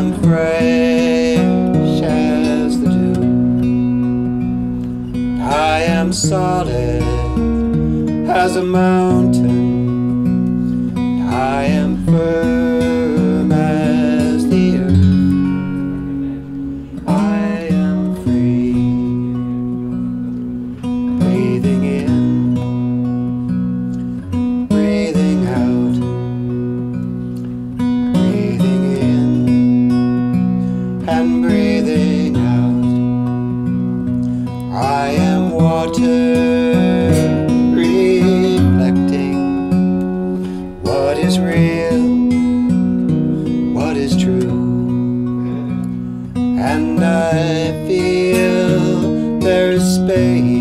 and fresh as the dew. I am solid as a mountain. I am firm as the earth. I am free, breathing in, breathing out, breathing in and breathing out. I am water, what is real, what is true, and I feel there is space.